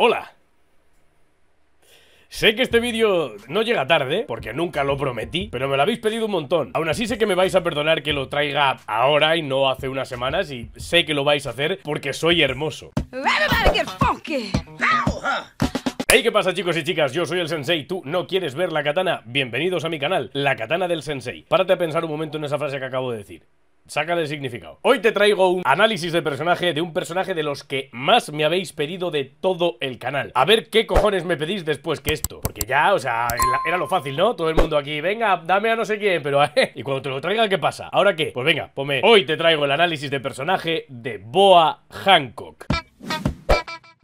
¡Hola! Sé que este vídeo no llega tarde, porque nunca lo prometí, pero me lo habéis pedido un montón. Aún así sé que me vais a perdonar que lo traiga ahora y no hace unas semanas, y sé que lo vais a hacer porque soy hermoso. Hey, ¿qué pasa, chicos y chicas? Yo soy el Sensei. ¿Tú no quieres ver la katana? Bienvenidos a mi canal, La Katana del Sensei. Párate a pensar un momento en esa frase que acabo de decir. Sácale el significado. Hoy te traigo un análisis de personaje, de un personaje de los que más me habéis pedido de todo el canal. A ver qué cojones me pedís después que esto. Porque ya, o sea, era lo fácil, ¿no? Todo el mundo aquí, venga, dame a no sé quién, pero... Y cuando te lo traiga, ¿qué pasa? ¿Ahora qué? Pues venga, ponme. Hoy te traigo el análisis de personaje de Boa Hancock.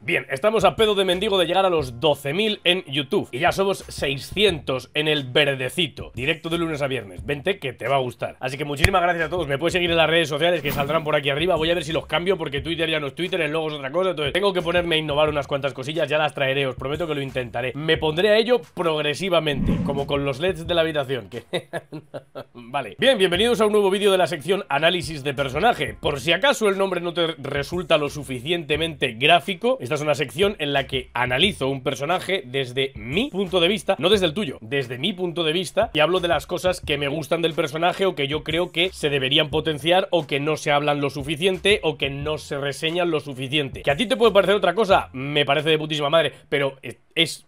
Bien, estamos a pedo de mendigo de llegar a los 12.000 en YouTube. Y ya somos 600 en el verdecito. Directo de lunes a viernes. Vente que te va a gustar. Así que muchísimas gracias a todos. Me puedes seguir en las redes sociales que saldrán por aquí arriba. Voy a ver si los cambio porque Twitter ya no es Twitter, el logo es otra cosa. Entonces tengo que ponerme a innovar unas cuantas cosillas. Ya las traeré, os prometo que lo intentaré. Me pondré a ello progresivamente. Como con los LEDs de la habitación. Que... Vale. Bien, bienvenidos a un nuevo vídeo de la sección análisis de personaje. Por si acaso el nombre no te resulta lo suficientemente gráfico... Esta es una sección en la que analizo un personaje desde mi punto de vista, no desde el tuyo, desde mi punto de vista, y hablo de las cosas que me gustan del personaje o que yo creo que se deberían potenciar o que no se hablan lo suficiente o que no se reseñan lo suficiente. Que a ti te puede parecer otra cosa, me parece de putísima madre, pero es...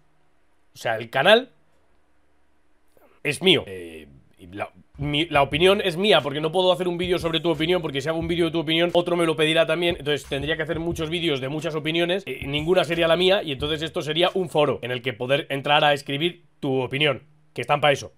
O sea, el canal es mío. La opinión es mía, porque no puedo hacer un vídeo sobre tu opinión, porque si hago un vídeo de tu opinión otro me lo pedirá también, entonces tendría que hacer muchos vídeos de muchas opiniones, ninguna sería la mía, y entonces esto sería un foro en el que poder entrar a escribir tu opinión, que están para eso.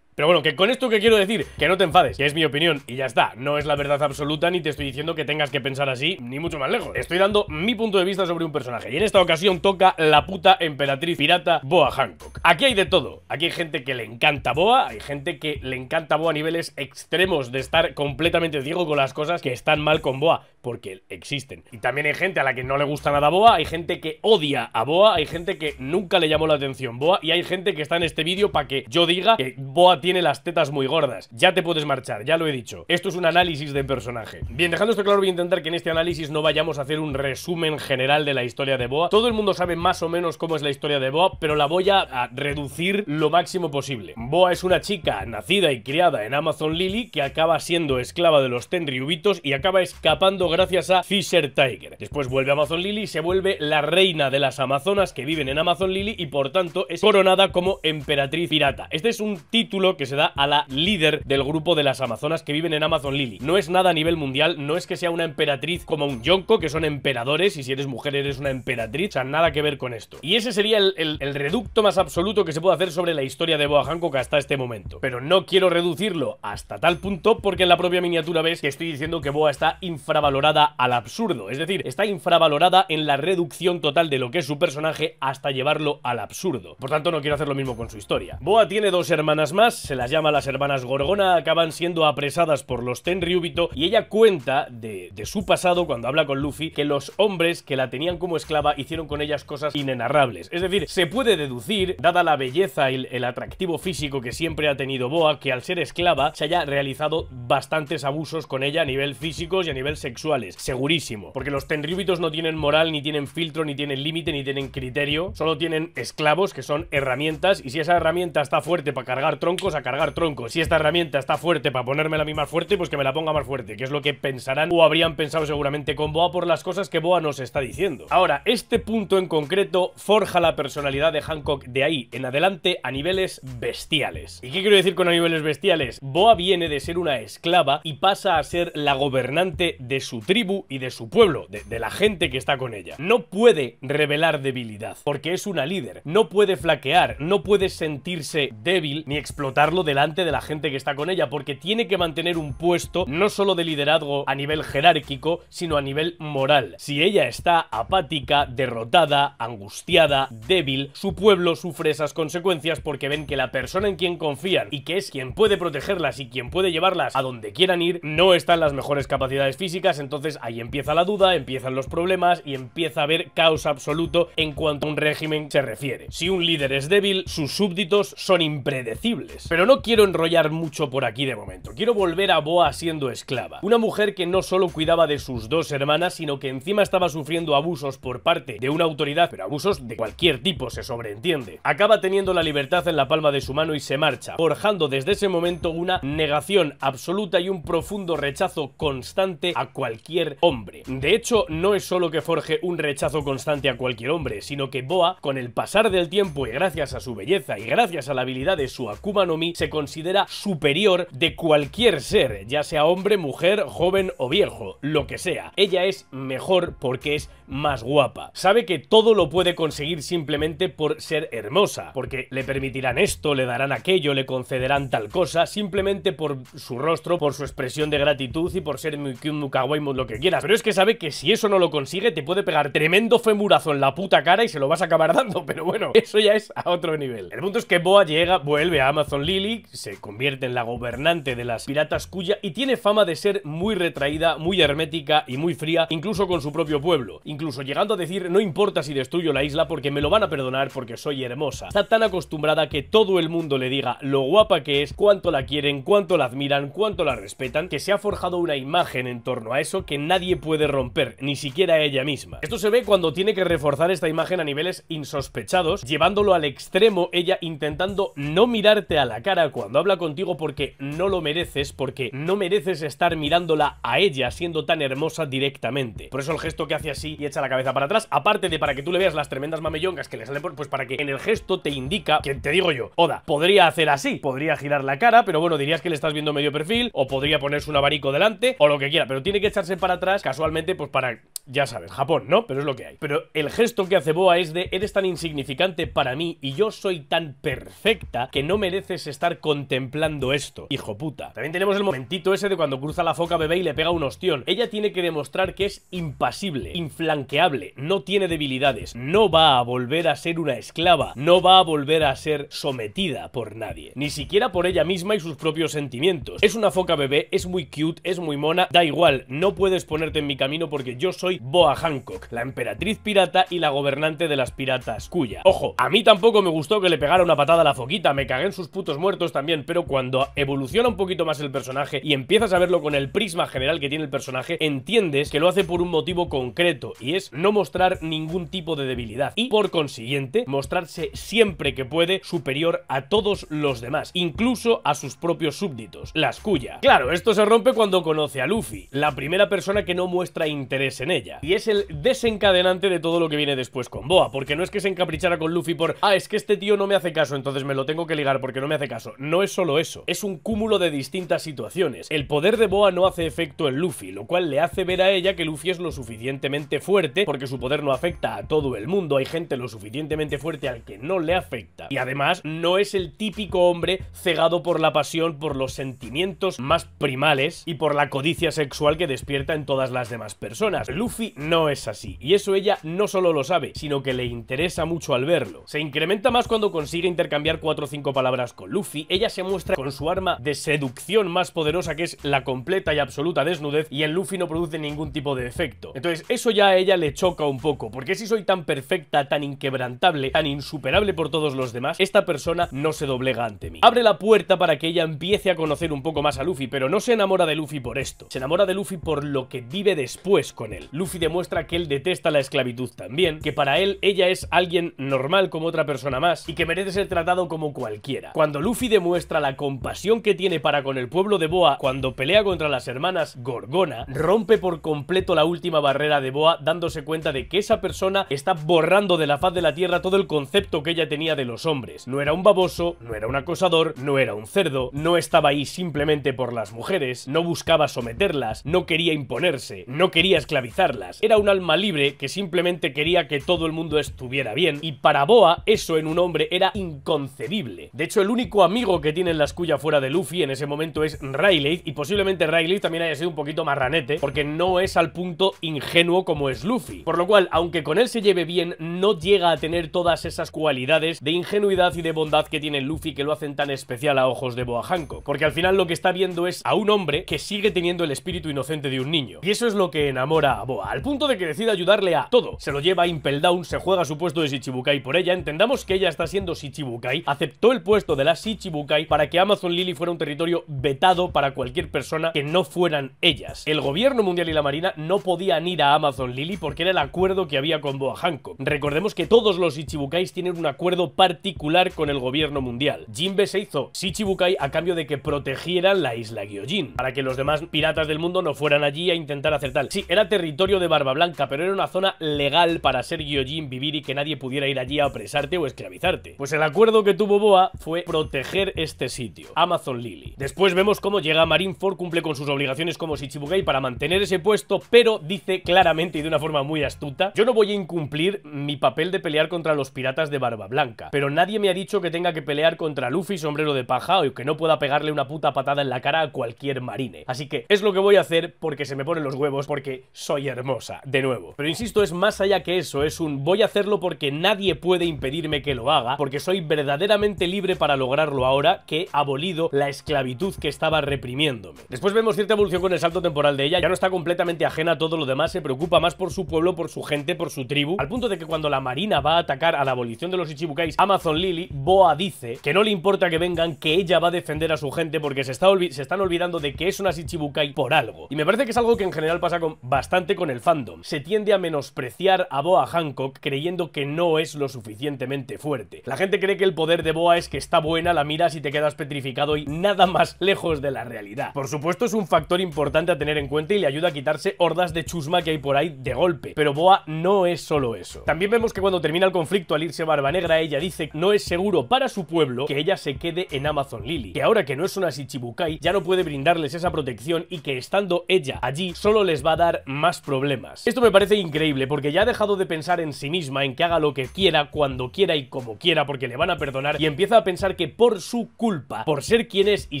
Pero bueno, que con esto que quiero decir, que no te enfades, que es mi opinión y ya está. No es la verdad absoluta, ni te estoy diciendo que tengas que pensar así, ni mucho más lejos. Estoy dando mi punto de vista sobre un personaje. Y en esta ocasión toca la puta emperatriz pirata Boa Hancock. Aquí hay de todo. Aquí hay gente que le encanta Boa, hay gente que le encanta Boa a niveles extremos de estar completamente ciego con las cosas que están mal con Boa, porque existen. Y también hay gente a la que no le gusta nada Boa, hay gente que odia a Boa, hay gente que nunca le llamó la atención Boa, y hay gente que está en este vídeo para que yo diga que Boa tiene las tetas muy gordas. Ya te puedes marchar, ya lo he dicho. Esto es un análisis de personaje. Bien, dejando esto claro, voy a intentar que en este análisis no vayamos a hacer un resumen general de la historia de Boa. Todo el mundo sabe más o menos cómo es la historia de Boa, pero la voy a reducir lo máximo posible. Boa es una chica nacida y criada en Amazon Lily que acaba siendo esclava de los Tenryubitos y acaba escapando gracias a Fisher Tiger. Después vuelve a Amazon Lily y se vuelve la reina de las amazonas que viven en Amazon Lily y por tanto es coronada como emperatriz pirata. Este es un título que se da a la líder del grupo de las amazonas que viven en Amazon Lily. No es nada a nivel mundial, no es que sea una emperatriz como un Yonko, que son emperadores, y si eres mujer eres una emperatriz, o sea, nada que ver con esto. Y ese sería el reducto más absoluto que se puede hacer sobre la historia de Boa Hancock hasta este momento. Pero no quiero reducirlo hasta tal punto porque en la propia miniatura ves que estoy diciendo que Boa está infravalorada al absurdo, es decir, está infravalorada en la reducción total de lo que es su personaje hasta llevarlo al absurdo. Por tanto, no quiero hacer lo mismo con su historia. Boa tiene dos hermanas más, se las llama las hermanas Gorgona, acaban siendo apresadas por los Tenryubito y ella cuenta de su pasado cuando habla con Luffy que los hombres que la tenían como esclava hicieron con ellas cosas inenarrables. Es decir, se puede deducir, dada la belleza y el atractivo físico que siempre ha tenido Boa, que al ser esclava se haya realizado bastantes abusos con ella a nivel físicos y a nivel sexuales. Segurísimo. Porque los Tenryubitos no tienen moral, ni tienen filtro, ni tienen límite, ni tienen criterio. Solo tienen esclavos que son herramientas y si esa herramienta está fuerte para cargar troncos, a cargar troncos. Si esta herramienta está fuerte para ponérmela a mí más fuerte, pues que me la ponga más fuerte, que es lo que pensarán o habrían pensado seguramente con Boa por las cosas que Boa nos está diciendo. Ahora, este punto en concreto forja la personalidad de Hancock de ahí en adelante a niveles bestiales. ¿Y qué quiero decir con a niveles bestiales? Boa viene de ser una esclava y pasa a ser la gobernante de su tribu y de su pueblo, de la gente que está con ella. No puede revelar debilidad, porque es una líder. No puede flaquear, no puede sentirse débil ni explotar delante de la gente que está con ella, porque tiene que mantener un puesto no solo de liderazgo a nivel jerárquico, sino a nivel moral. Si ella está apática, derrotada, angustiada, débil, su pueblo sufre esas consecuencias porque ven que la persona en quien confían y que es quien puede protegerlas y quien puede llevarlas a donde quieran ir, no está en las mejores capacidades físicas, entonces ahí empieza la duda, empiezan los problemas y empieza a haber caos absoluto en cuanto a un régimen se refiere. Si un líder es débil, sus súbditos son impredecibles. Pero no quiero enrollar mucho por aquí de momento. Quiero volver a Boa siendo esclava. Una mujer que no solo cuidaba de sus dos hermanas, sino que encima estaba sufriendo abusos por parte de una autoridad, pero abusos de cualquier tipo, se sobreentiende. Acaba teniendo la libertad en la palma de su mano y se marcha, forjando desde ese momento una negación absoluta y un profundo rechazo constante a cualquier hombre. De hecho, no es solo que forje un rechazo constante a cualquier hombre, sino que Boa, con el pasar del tiempo y gracias a su belleza y gracias a la habilidad de su Akuma no Mi, se considera superior de cualquier ser, ya sea hombre, mujer, joven o viejo, lo que sea. Ella es mejor porque es más guapa. Sabe que todo lo puede conseguir simplemente por ser hermosa, porque le permitirán esto, le darán aquello, le concederán tal cosa, simplemente por su rostro, por su expresión de gratitud y por ser muy cute, muy kawaii, lo que quieras. Pero es que sabe que si eso no lo consigue, te puede pegar tremendo femurazo en la puta cara y se lo vas a acabar dando, pero bueno, eso ya es a otro nivel. El punto es que Boa llega, vuelve a Amazon Lily, se convierte en la gobernante de las piratas Kuja y tiene fama de ser muy retraída, muy hermética y muy fría, incluso con su propio pueblo. Incluso llegando a decir, no importa si destruyo la isla porque me lo van a perdonar porque soy hermosa. Está tan acostumbrada a que todo el mundo le diga lo guapa que es, cuánto la quieren, cuánto la admiran, cuánto la respetan, que se ha forjado una imagen en torno a eso que nadie puede romper, ni siquiera ella misma. Esto se ve cuando tiene que reforzar esta imagen a niveles insospechados, llevándolo al extremo, ella intentando no mirarte a la cara cuando habla contigo porque no lo mereces, porque no mereces estar mirándola a ella siendo tan hermosa directamente. Por eso el gesto que hace así y echa la cabeza para atrás, aparte de para que tú le veas las tremendas mamellongas que le salen, pues para que en el gesto te indica, que te digo yo, Oda podría hacer así, podría girar la cara, pero bueno, dirías que le estás viendo medio perfil, o podría ponerse un abanico delante, o lo que quiera, pero tiene que echarse para atrás casualmente, pues para, ya sabes, Japón, ¿no? Pero es lo que hay. Pero el gesto que hace Boa es de, eres tan insignificante para mí y yo soy tan perfecta que no mereces estar contemplando esto, hijo puta. También tenemos el momentito ese de cuando cruza la foca bebé y le pega un ostión. Ella tiene que demostrar que es impasible, inflanqueable, no tiene debilidades, no va a volver a ser una esclava, no va a volver a ser sometida por nadie, ni siquiera por ella misma y sus propios sentimientos. Es una foca bebé, es muy cute, es muy mona, da igual, no puedes ponerte en mi camino porque yo soy Boa Hancock, la emperatriz pirata y la gobernante de las piratas Kuja. Ojo, a mí tampoco me gustó que le pegara una patada a la foquita, me cagué en sus putos muertos también, pero cuando evoluciona un poquito más el personaje y empiezas a verlo con el prisma general que tiene el personaje, entiendes que lo hace por un motivo concreto y es no mostrar ningún tipo de debilidad y por consiguiente mostrarse siempre que puede superior a todos los demás, incluso a sus propios súbditos, las Kuja. Claro, esto se rompe cuando conoce a Luffy, la primera persona que no muestra interés en ella, y es el desencadenante de todo lo que viene después con Boa, porque no es que se encaprichara con Luffy por, ah, es que este tío no me hace caso, entonces me lo tengo que ligar porque no me hace caso. No es solo eso, es un cúmulo de distintas situaciones. El poder de Boa no hace efecto en Luffy, lo cual le hace ver a ella que Luffy es lo suficientemente fuerte, porque su poder no afecta a todo el mundo, hay gente lo suficientemente fuerte al que no le afecta, y además no es el típico hombre cegado por la pasión, por los sentimientos más primales y por la codicia sexual que despierta en todas las demás personas. Luffy no es así, y eso ella no solo lo sabe, sino que le interesa mucho al verlo. Se incrementa más cuando consigue intercambiar 4 o 5 palabras con Luffy, ella se muestra con su arma de seducción más poderosa, que es la completa y absoluta desnudez, y en Luffy no produce ningún tipo de efecto. Entonces eso ya a ella le choca un poco, porque si soy tan perfecta, tan inquebrantable, tan insuperable por todos los demás, esta persona no se doblega ante mí. Abre la puerta para que ella empiece a conocer un poco más a Luffy, pero no se enamora de Luffy por esto, se enamora de Luffy por lo que vive después con él. Luffy demuestra que él detesta la esclavitud también, que para él ella es alguien normal como otra persona más y que merece ser tratado como cualquiera. Cuando Luffy demuestra la compasión que tiene para con el pueblo de Boa, cuando pelea contra las hermanas Gorgona, rompe por completo la última barrera de Boa, dándose cuenta de que esa persona está borrando de la faz de la tierra todo el concepto que ella tenía de los hombres. No era un baboso, no era un acosador, no era un cerdo, no estaba ahí simplemente por las mujeres, no buscaba someterlas, no quería imponerse, no quería esclavizarlas. Era un alma libre que simplemente quería que todo el mundo estuviera bien, y para Boa eso en un hombre era inconcebible. De hecho, el único amigo que tienen las Kuja fuera de Luffy en ese momento es Rayleigh, y posiblemente Rayleigh también haya sido un poquito marranete, porque no es al punto ingenuo como es Luffy. Por lo cual, aunque con él se lleve bien, no llega a tener todas esas cualidades de ingenuidad y de bondad que tiene Luffy, que lo hacen tan especial a ojos de Boa Hancock, porque al final lo que está viendo es a un hombre que sigue teniendo el espíritu inocente de un niño, y eso es lo que enamora a Boa, al punto de que decide ayudarle a todo. Se lo lleva a Impel Down, se juega su puesto de Shichibukai por ella, entendamos que ella está siendo Shichibukai, aceptó el puesto de la Shichibukai para que Amazon Lily fuera un territorio vetado para cualquier persona que no fueran ellas. El gobierno mundial y la marina no podían ir a Amazon Lily porque era el acuerdo que había con Boa Hancock. Recordemos que todos los Shichibukais tienen un acuerdo particular con el gobierno mundial. Jinbe se hizo Shichibukai a cambio de que protegieran la isla Gyojin, para que los demás piratas del mundo no fueran allí a intentar hacer tal. Sí, era territorio de Barba Blanca, pero era una zona legal para ser Gyojin, vivir y que nadie pudiera ir allí a opresarte o esclavizarte. Pues el acuerdo que tuvo Boa fue proteger este sitio, Amazon Lily. Después vemos cómo llega Marineford, cumple con sus obligaciones como Shichibukai para mantener ese puesto, pero dice claramente y de una forma muy astuta: yo no voy a incumplir mi papel de pelear contra los piratas de Barba Blanca, pero nadie me ha dicho que tenga que pelear contra Luffy, sombrero de paja, o que no pueda pegarle una puta patada en la cara a cualquier marine. Así que es lo que voy a hacer porque se me ponen los huevos, porque soy hermosa, de nuevo. Pero insisto, es más allá que eso, es un voy a hacerlo porque nadie puede impedirme que lo haga, porque soy verdaderamente libre para lograrlo ahora que he abolido la esclavitud que estaba reprimiéndome. Después vemos cierta evolución con el salto temporal de ella, ya no está completamente ajena a todo lo demás, se preocupa más por su pueblo, por su gente, por su tribu, al punto de que cuando la marina va a atacar a la abolición de los Shichibukais, Amazon Lily, Boa dice que no le importa que vengan, que ella va a defender a su gente porque se están olvidando de que es una Shichibukai por algo. Y me parece que es algo que en general pasa bastante con el fandom. Se tiende a menospreciar a Boa Hancock creyendo que no es lo suficientemente fuerte. La gente cree que el poder de Boa es que está buena, la miras y te quedas petrificado, y nada más lejos de la realidad. Por supuesto es un factor importante a tener en cuenta y le ayuda a quitarse hordas de chusma que hay por ahí de golpe, pero Boa no es solo eso. También vemos que cuando termina el conflicto al irse Barbanegra, ella dice que no es seguro para su pueblo que ella se quede en Amazon Lily, que ahora que no es una Shichibukai ya no puede brindarles esa protección y que estando ella allí solo les va a dar más problemas. Esto me parece increíble porque ya ha dejado de pensar en sí misma, en que haga lo que quiera, cuando quiera y como quiera porque le van a perdonar, y empieza a pensar que por su culpa, por ser quien es y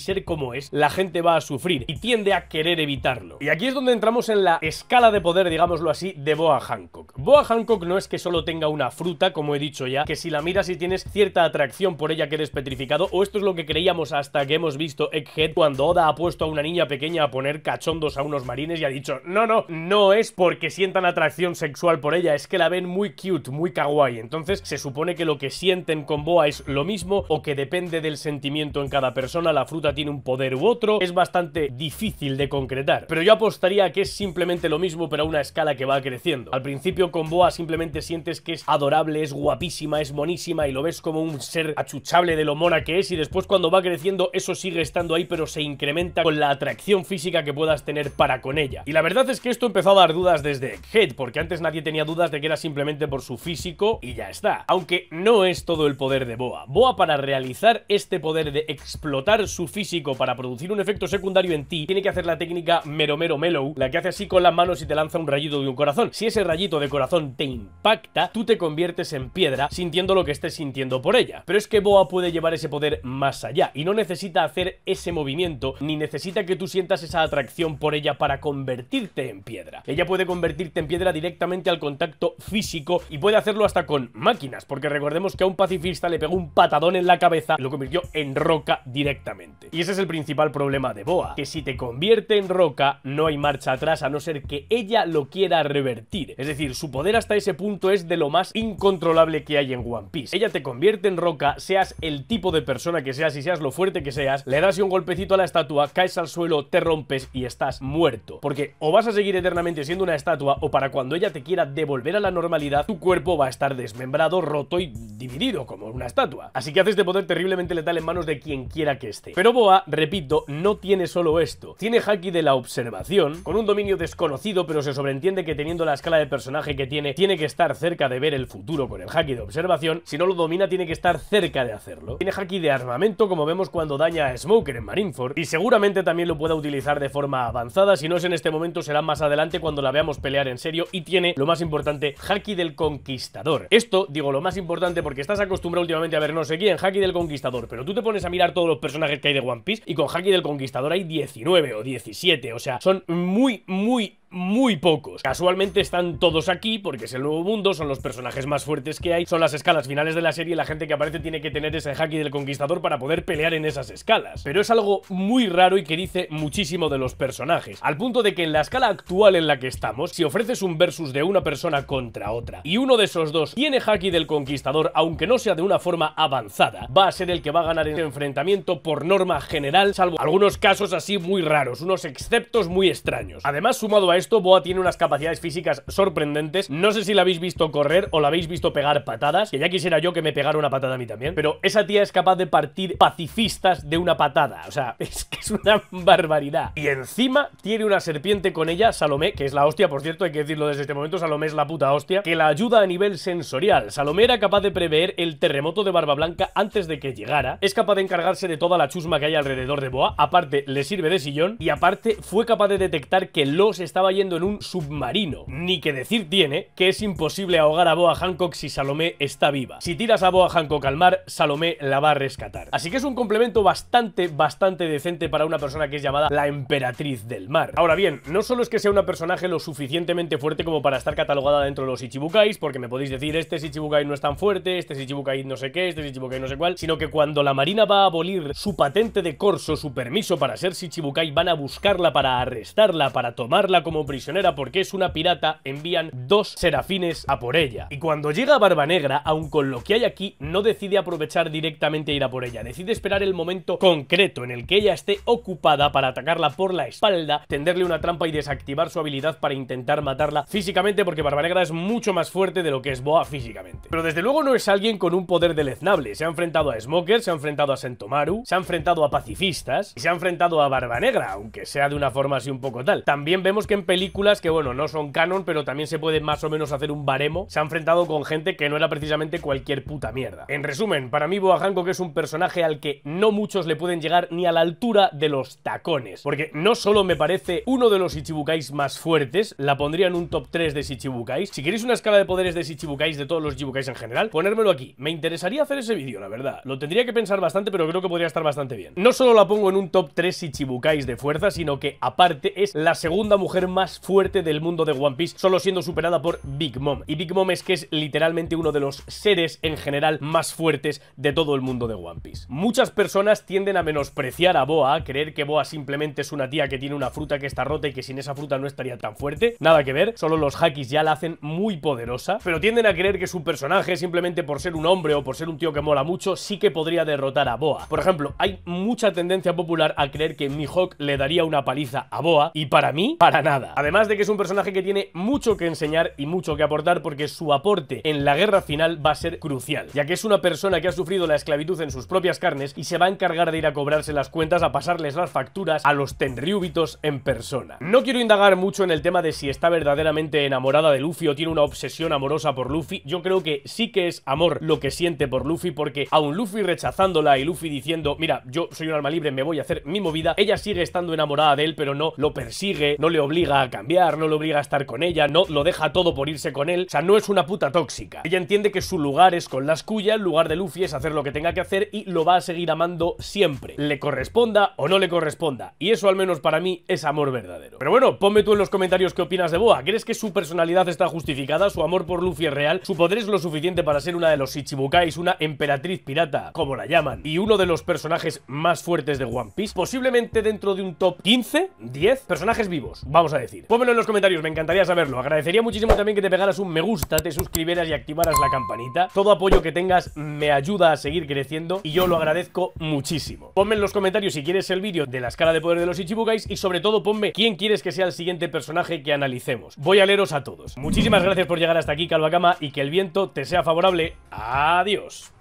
ser como es, la gente va a sufrir y tiende a querer evitarlo. Y aquí es donde entramos en la escala de poder, digámoslo así, de Boa Hancock. Boa Hancock no es que solo tenga una fruta, como he dicho ya, que si la miras y tienes cierta atracción por ella que eres petrificado, o esto es lo que creíamos hasta que hemos visto Egghead cuando Oda ha puesto a una niña pequeña a poner cachondos a unos marines y ha dicho no es porque sientan atracción sexual por ella, es que la ven muy cute, muy kawaii. Entonces se supone que lo que sienten con Boa es lo mismo, o que depende del sentimiento en cada persona, la fruta tiene un poder u otro. Es bastante difícil de concretar, pero yo apostaría a que es simplemente lo mismo pero a una escala que va creciendo. Al principio con Boa simplemente sientes que es adorable, es guapísima, es monísima y lo ves como un ser achuchable de lo mona que es, y después cuando va creciendo eso sigue estando ahí pero se incrementa con la atracción física que puedas tener para con ella. Y la verdad es que esto empezó a dar dudas desde Egghead, porque antes nadie tenía dudas de que era simplemente por su físico y ya está. Aunque no es todo el poder de Boa. Boa, para realizar este poder de explotar su físico para producir un efecto secundario en ti, tiene que hacer la técnica Mero Mero Mellow, la que hace así con las manos y te lanza un rayito de un corazón. Si ese rayito de corazón te impacta, tú te conviertes en piedra sintiendo lo que estés sintiendo por ella. Pero es que Boa puede llevar ese poder más allá y no necesita hacer ese movimiento, ni necesita que tú sientas esa atracción por ella para convertirte en piedra. Ella puede convertirte en piedra directamente al contacto físico y puede hacerlo hasta con máquinas, porque recordemos que a un pacifista le pegó un patadón en la cabeza y lo convirtió en roca directamente. Y ese es el principal problema de Boa, que si te convierte en roca no hay marcha atrás a no ser que ella lo quiera revertir. Es decir, su poder hasta ese punto es de lo más incontrolable que hay en One Piece. Ella te convierte en roca, seas el tipo de persona que seas y seas lo fuerte que seas, le das un golpecito a la estatua, caes al suelo, te rompes y estás muerto. Porque o vas a seguir eternamente siendo una estatua, o para cuando ella te quiera devolver a la normalidad, tu cuerpo va a estar desmembrado, roto y dividido como una estatua. Así que hace este poder terriblemente letal en manos de quien quiera que esté. Pero Boa, repito, no tiene solo esto. Tiene haki de la observación, con un dominio desconocido, pero se sobreentiende que teniendo la escala de personaje que tiene que estar cerca de ver el futuro con el haki de observación. Si no lo domina, tiene que estar cerca de hacerlo. Tiene haki de armamento, como vemos cuando daña a Smoker en Marineford, y seguramente también lo pueda utilizar de forma avanzada. Si no es en este momento, será más adelante cuando la veamos pelear en serio. Y tiene, lo más importante, haki del conquistador. Esto, digo lo más importante, porque estás acostumbrado últimamente a ver no sé quién, haki del conquistador, pero tú te pones a mirar todos los personajes que hay de One Piece y con haki del conquistador hay 19 o 17, o sea, son muy, muy muy pocos. Casualmente están todos aquí porque es el nuevo mundo, son los personajes más fuertes que hay, son las escalas finales de la serie y la gente que aparece tiene que tener ese haki del conquistador para poder pelear en esas escalas. Pero es algo muy raro y que dice muchísimo de los personajes, al punto de que en la escala actual en la que estamos, si ofreces un versus de una persona contra otra y uno de esos dos tiene haki del conquistador, aunque no sea de una forma avanzada, va a ser el que va a ganar el enfrentamiento por norma general, salvo algunos casos así muy raros, unos exceptos muy extraños. Además, sumado a esto, Boa tiene unas capacidades físicas sorprendentes. No sé si la habéis visto correr o la habéis visto pegar patadas, que ya quisiera yo que me pegara una patada a mí también, pero esa tía es capaz de partir pacifistas de una patada, o sea, es que es una barbaridad. Y encima tiene una serpiente con ella, Salomé, que es la hostia, por cierto, hay que decirlo desde este momento, Salomé es la puta hostia, que la ayuda a nivel sensorial. Salomé era capaz de prever el terremoto de Barba Blanca antes de que llegara, es capaz de encargarse de toda la chusma que hay alrededor de Boa, aparte le sirve de sillón y aparte fue capaz de detectar que Los estaba yendo en un submarino. Ni que decir tiene que es imposible ahogar a Boa Hancock si Salomé está viva. Si tiras a Boa Hancock al mar, Salomé la va a rescatar. Así que es un complemento bastante decente para una persona que es llamada la emperatriz del mar. Ahora bien, no solo es que sea una personaje lo suficientemente fuerte como para estar catalogada dentro de los Shichibukais, porque me podéis decir este Shichibukai no es tan fuerte, este Shichibukai no sé qué, este Shichibukai no sé cuál, sino que cuando la marina va a abolir su patente de corso, su permiso para ser Shichibukai, van a buscarla para arrestarla, para tomarla como prisionera porque es una pirata, envían 2 serafines a por ella. Y cuando llega a Barbanegra, aun con lo que hay aquí, no decide aprovechar directamente e ir a por ella, decide esperar el momento concreto en el que ella esté ocupada para atacarla por la espalda, tenderle una trampa y desactivar su habilidad para intentar matarla físicamente, porque Barbanegra es mucho más fuerte de lo que es Boa físicamente. Pero desde luego no es alguien con un poder deleznable. Se ha enfrentado a Smoker, se ha enfrentado a Sentomaru, se ha enfrentado a pacifistas y se ha enfrentado a Barbanegra, aunque sea de una forma así un poco tal. También vemos que en películas que, bueno, no son canon, pero también se puede más o menos hacer un baremo, se ha enfrentado con gente que no era precisamente cualquier puta mierda. En resumen, para mí Boa Hancock es un personaje al que no muchos le pueden llegar ni a la altura de los tacones, porque no solo me parece uno de los Shichibukais más fuertes, la pondría en un top 3 de Shichibukais. Si queréis una escala de poderes de Shichibukais, de todos los Shichibukais en general, ponérmelo aquí. Me interesaría hacer ese vídeo, la verdad. Lo tendría que pensar bastante, pero creo que podría estar bastante bien. No solo la pongo en un top 3 Shichibukais de fuerza, sino que aparte es la segunda mujer más fuerte del mundo de One Piece, solo siendo superada por Big Mom. Y Big Mom es que es literalmente uno de los seres en general más fuertes de todo el mundo de One Piece. Muchas personas tienden a menospreciar a Boa, a creer que Boa simplemente es una tía que tiene una fruta que está rota y que sin esa fruta no estaría tan fuerte. Nada que ver, solo los hakis ya la hacen muy poderosa, pero tienden a creer que su personaje, simplemente por ser un hombre o por ser un tío que mola mucho, sí que podría derrotar a Boa. Por ejemplo, hay mucha tendencia popular a creer que Mihawk le daría una paliza a Boa, y para mí, para nada. Además de que es un personaje que tiene mucho que enseñar y mucho que aportar, porque su aporte en la guerra final va a ser crucial, ya que es una persona que ha sufrido la esclavitud en sus propias carnes y se va a encargar de ir a cobrarse las cuentas, a pasarles las facturas a los Tenryubitos en persona. No quiero indagar mucho en el tema de si está verdaderamente enamorada de Luffy o tiene una obsesión amorosa por Luffy. Yo creo que sí que es amor lo que siente por Luffy, porque aun Luffy rechazándola y Luffy diciendo, mira, yo soy un alma libre, me voy a hacer mi movida, ella sigue estando enamorada de él, pero no lo persigue, no le obliga a cambiar, no le obliga a estar con ella, no lo deja todo por irse con él. O sea, no es una puta tóxica. Ella entiende que su lugar es con las Kuja, el lugar de Luffy es hacer lo que tenga que hacer y lo va a seguir amando siempre, le corresponda o no le corresponda. Y eso al menos para mí es amor verdadero. Pero bueno, ponme tú en los comentarios qué opinas de Boa. ¿Crees que su personalidad está justificada? ¿Su amor por Luffy es real? ¿Su poder es lo suficiente para ser una de los Shichibukais, una emperatriz pirata, como la llaman, y uno de los personajes más fuertes de One Piece? Posiblemente dentro de un top 15, 10 personajes vivos, vamos a decir. Pónmelo en los comentarios, me encantaría saberlo. Agradecería muchísimo también que te pegaras un me gusta, te suscribieras y activaras la campanita. Todo apoyo que tengas me ayuda a seguir creciendo y yo lo agradezco muchísimo. Ponme en los comentarios si quieres el vídeo de la escala de poder de los Shichibukais y sobre todo ponme quién quieres que sea el siguiente personaje que analicemos. Voy a leeros a todos. Muchísimas gracias por llegar hasta aquí, Calvacama, y que el viento te sea favorable. Adiós.